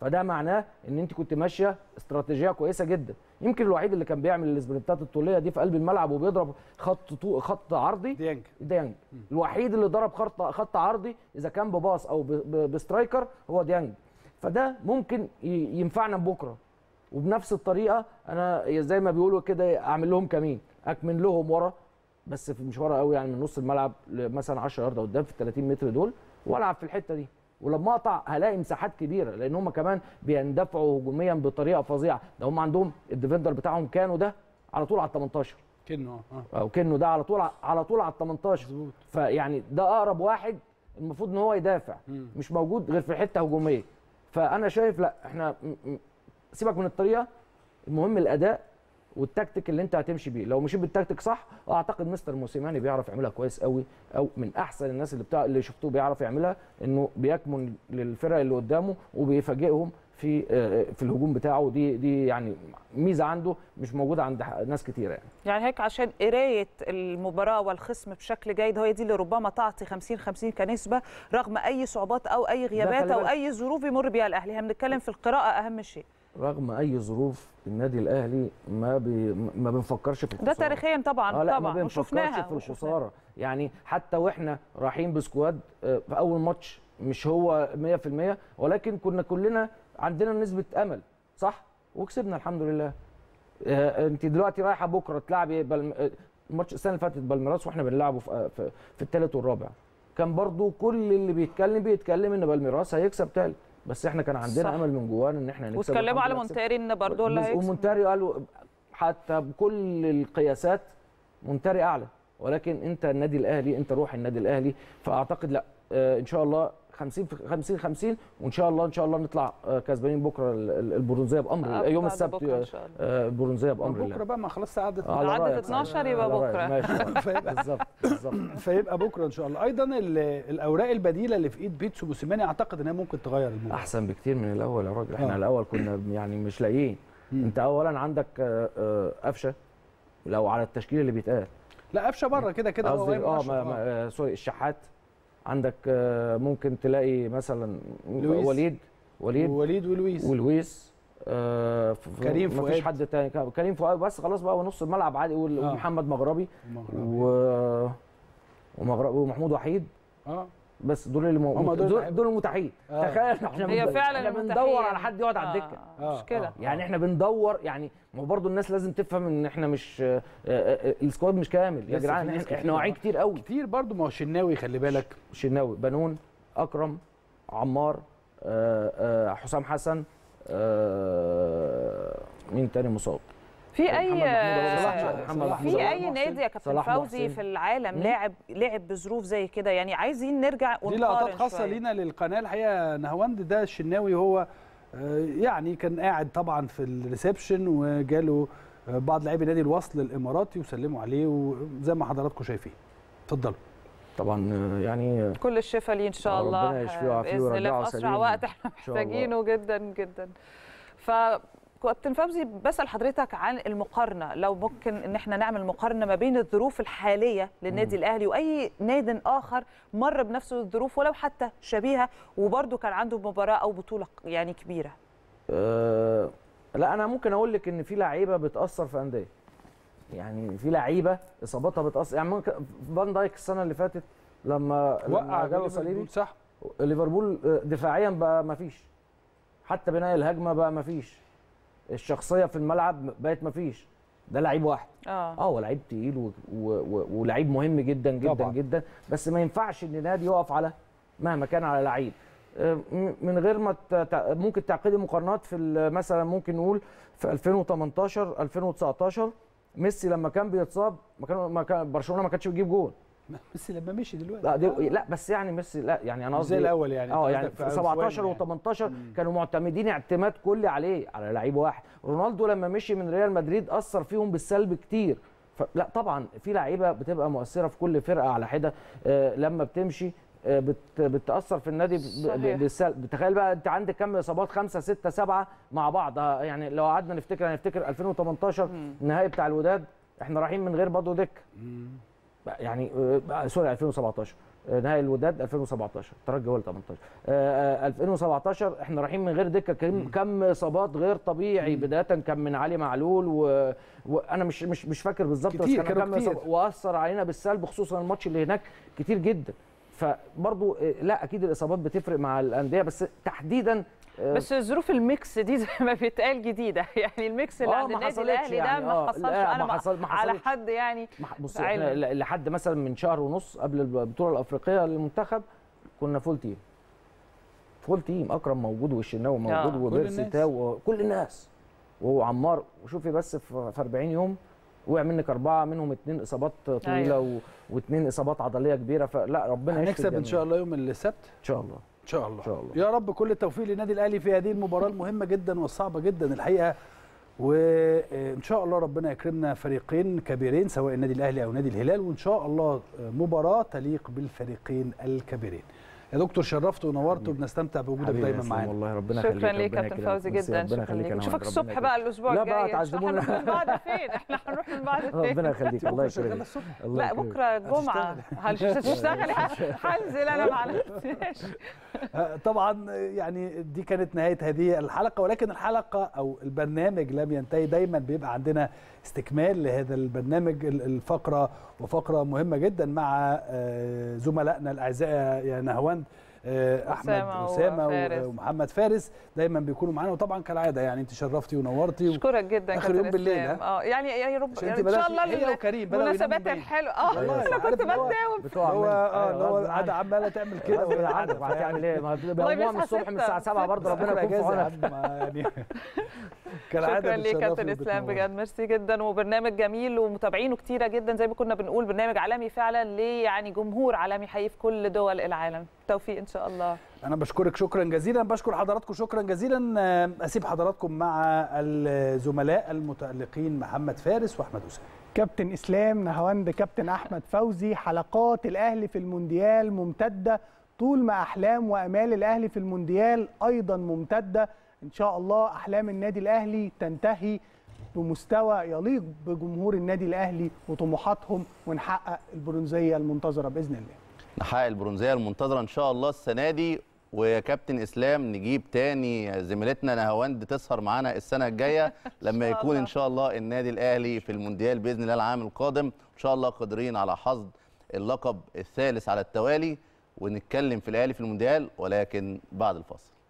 فده معناه ان انت كنت ماشيه استراتيجيه كويسه جدا. يمكن الوحيد اللي كان بيعمل الاسبرنتات الطوليه دي في قلب الملعب وبيضرب خط خط عرضي ديانج، ديانج الوحيد اللي ضرب خط خط عرضي اذا كان بباص او بسترايكر هو ديانج. فده ممكن ينفعنا بكره، وبنفس الطريقه انا زي ما بيقولوا كده اعمل لهم كمين، اكمن لهم ورا بس في مش ورا قوي يعني، من نص الملعب مثلا عشرة يارده قدام في ال تلاتين متر دول، والعب في الحته دي، ولما اقطع هلاقي مساحات كبيره، لان هم كمان بيندفعوا هجوميا بطريقه فظيعه. ده هم عندهم الديفندر بتاعهم كانوا ده على طول على تمنتاشر، كنو اه او كنو ده على طول على طول على تمنتاشر، فيعني ده اقرب واحد المفروض ان هو يدافع، م. مش موجود غير في حته هجوميه. فانا شايف لا احنا سيبك من الطريقه، المهم الاداء والتكتيك اللي انت هتمشي بيه. لو مشيت بالتكتيك صح اعتقد مستر موسيماني بيعرف يعملها كويس قوي، او من احسن الناس اللي بتاع اللي شفتوه بيعرف يعملها، انه بيكمن للفرق اللي قدامه وبيفاجئهم في في الهجوم بتاعه. دي دي يعني ميزه عنده مش موجوده عند ناس كتير يعني. يعني هيك عشان قرايه المباراه والخصم بشكل جيد هي دي اللي ربما تعطي خمسين خمسين كنسبه رغم اي صعوبات او اي غيابات او اي ظروف يمر بيها الاهلي. احنا بنتكلم في القراءه اهم شيء. رغم اي ظروف النادي الاهلي ما بي ما بنفكرش في الخساره. ده تاريخيا طبعا. آه لا طبعا ما بنفكرش في الخساره، يعني حتى واحنا رايحين بسكواد في اول ماتش مش هو مية في المية، ولكن كنا كلنا عندنا نسبه امل، صح؟ وكسبنا الحمد لله. آه انت دلوقتي رايحه بكره تلعبي بل... الماتش السنه اللي فاتت بالميراس واحنا بنلعبه في في, في الثالث والرابع، كان برضو كل اللي بيتكلم بيتكلم ان بالميراس هيكسب ثالث، بس احنا كان عندنا صح. امل من جوانا ان احنا نكسب. واتكلموا على مونتاري ان برضه اللي هيكسب، ومونتاري قالوا حتى بكل القياسات مونتاري اعلى، ولكن انت النادي الاهلي، انت روح النادي الاهلي، فاعتقد لا آه ان شاء الله خمسين خمسين خمسين، وان شاء الله ان شاء الله نطلع آه كسبانين بكره البرونزيه بامر آه يوم السبت آه البرونزيه بامر الله. بكره بقى ما خلاص عدت عدت اتناشر يبقى بكره بالظبط بالظبط، فيبقى بكره ان شاء الله. ايضا الاوراق البديله اللي في ايد بيتسو موسيماني اعتقد انها ممكن تغير الموضوع احسن بكتير من الاول يا راجل. احنا الاول كنا يعني مش لاقيين. انت اولا عندك قفشه لو على التشكيل اللي بيتقال، لا قفشه بره كده كده اه سوري الشحات، عندك ممكن تلاقي مثلا لويس. وليد وليد وليد ولويس ولويس آه كريم فؤاد، مفيش حد تاني كريم فؤاد بس خلاص بقى، ونص الملعب عادي ومحمد آه. مغربي و... ومغربي ومحمود وحيد اه بس دول اللي موجودين دول, دول, دول متاحين آه. تخيل احنا هي فعلا بندور على حد يقعد آه. على الدكه آه. مشكله آه. يعني احنا بندور، يعني ما هو برضه الناس لازم تفهم ان احنا مش آه آه السكواد مش كامل يا جدعان، احنا واعيين كتير قوي كتير برضه. ما هو الشناوي خلي بالك، الشناوي بنون اكرم عمار آه آه حسام حسن آه مين تاني مصاب في اي في اي نادي يا كابتن فوزي في العالم لاعب لعب بظروف زي كده؟ يعني عايزين نرجع ونقارن. دي لقطات خاصه لينا للقناه الحقيقه. نهاوند ده الشناوي هو يعني كان قاعد طبعا في الريسبشن وجاله بعض لاعبي نادي الوصل الاماراتي وسلموا عليه، وزي ما حضراتكم شايفين. اتفضلوا. طبعا يعني كل الشفاء ليه ان شاء الله، ربنا يشفيه ويعافيه ويرجعه سليم في اسرع وقت، احنا محتاجينه جدا جدا. ف كابتن فوزي بسأل حضرتك عن المقارنة، لو ممكن ان احنا نعمل مقارنة ما بين الظروف الحالية للنادي الأهلي واي نادي اخر مر بنفس الظروف ولو حتى شبيهة وبرده كان عنده مباراة او بطولة يعني كبيرة. أه لا انا ممكن اقول لك ان في لعيبة بتأثر في أندية، يعني في لعيبة اصاباتها بتأثر، يعني ممكن فان دايك السنة اللي فاتت لما وقع جاله صليبي صح، ليفربول دفاعيا بقى ما فيش، حتى بناء الهجمة بقى ما فيش، الشخصيه في الملعب بقت مفيش. ده لعيب واحد اه اه هو لعيب تقيل و... و... ولعيب مهم جدا جدا طبعا. جدا، بس ما ينفعش ان نادي يقف على مهما كان على لعيب من غير ما ت... ممكن تعقيد المقارنات في مثلا ممكن نقول في ألفين وتمنتاشر ألفين وتسعتاشر ميسي لما كان بيتصاب ما كان ما كان برشلونه ما كانتش بتجيب جول. ميسي لما مشي دلوقتي لا, دي... لا بس يعني ميسي لا يعني انا قصدي زي الاول يعني اه يعني في سبعتاشر وتمنتاشر يعني. كانوا معتمدين اعتماد كلي عليه على لعيب واحد. رونالدو لما مشي من ريال مدريد اثر فيهم بالسلب كتير. فلا طبعا في لعيبه بتبقى مؤثره في كل فرقه على حده، آه لما بتمشي آه بت... بتاثر في النادي ب... بالسلب. تخيل بقى انت عندك كم اصابات، خمسه سته سبعه مع بعض. يعني لو قعدنا نفتكر هنفتكر ألفين وتمنتاشر النهائي بتاع الوداد احنا رايحين من غير برضه دكه. يعني سوري ألفين وسبعتاشر نهائي الوداد، ألفين وسبعتاشر الترجي هو اللي تمنتاشر ألفين وسبعتاشر احنا رايحين من غير دكه. كم اصابات غير طبيعي، بدايه كان من علي معلول و... وانا مش مش مش فاكر بالظبط، بس كان كم اصابه واثر علينا بالسلب، خصوصا الماتش اللي هناك كتير جدا. فبرضه لا اكيد الاصابات بتفرق مع الانديه، بس تحديدا بس الظروف الميكس دي زي ما بيتقال جديده، يعني الميكس اللي عند النادي الاهلي ده ما حصلش. انا ما على حد يعني بص احنا لحد مثلا من شهر ونص قبل البطوله الافريقيه للمنتخب كنا فول تيم فول تيم اكرم موجود والشناوي موجود وبيرسيتا وكل الناس وعمار، وشوفي بس في أربعين يوم وقع منك اربعه منهم اثنين اصابات طويله واثنين اصابات عضليه كبيره. فلا ربنا يشفي. هنكسب ان شاء الله يوم السبت ان شاء الله إن شاء الله. إن شاء الله يا رب. كل التوفيق للنادي الأهلي في هذه المباراة المهمة جدا والصعبة جدا الحقيقة، وإن شاء الله ربنا يكرمنا فريقين كبيرين سواء النادي الأهلي أو نادي الهلال، وإن شاء الله مباراة تليق بالفريقين الكبيرين. يا دكتور شرفت ونورت وبنستمتع بوجودك دايما معانا والله. ربنا يخليك. شكرا ليك يا كابتن فوزي جدا. شكرا ليك. نشوفك الصبح بقى الاسبوع الجاي. لا بقى تعزمونا. احنا هنروح بعد فين؟ احنا هنروح من بعد فين؟ ربنا يخليك. الله يكرمك. لا بكره جمعه هتشتغلي؟ هنزل انا معلش. طبعا يعني دي كانت نهاية هذه الحلقة، ولكن الحلقة أو البرنامج لم ينتهي، دايما بيبقى عندنا استكمال لهذا البرنامج، الفقرة وفقرة مهمة جدا مع زملائنا الأعزاء يا نهاوند، احمد اسامه ومحمد فارس، دايما بيكونوا معانا. وطبعا كالعاده يعني انت شرفتي ونورتي، اشكرك جدا كابتن اسلام بالليل. اه يعني يا رب يعني ان شاء الله المناسبات الحلوه. اه انا كنت بتداوم، هو اه اللي هو قاعده عماله تعمل كده وقاعده هتعمل ايه، بقومها من الصبح من الساعه سبعة برضه، ربنا يكون في عونك. شكرا ليك كابتن اسلام بجد، ميرسي جدا، وبرنامج جميل ومتابعينه كتيره جدا زي ما كنا بنقول، برنامج عالمي فعلا ليه يعني جمهور عالمي حي في كل دول العالم. توفيق ان شاء الله. انا بشكرك شكرا جزيلا، بشكر حضراتكم شكرا جزيلا. اسيب حضراتكم مع الزملاء المتالقين محمد فارس واحمد اسامه. كابتن اسلام، نهاوند، كابتن احمد فوزي. حلقات الاهلي في المونديال ممتده، طول ما احلام وامال الاهلي في المونديال ايضا ممتده. ان شاء الله احلام النادي الاهلي تنتهي بمستوى يليق بجمهور النادي الاهلي وطموحاتهم، ونحقق البرونزيه المنتظره باذن الله. نحقق البرونزيه المنتظره ان شاء الله السنه دي. ويا كابتن اسلام نجيب تاني زميلتنا نهاوند تسهر معانا السنه الجايه لما يكون ان شاء الله النادي الاهلي في المونديال باذن الله العام القادم، ان شاء الله قادرين على حصد اللقب الثالث على التوالي. ونتكلم في الاهلي في المونديال ولكن بعد الفاصل.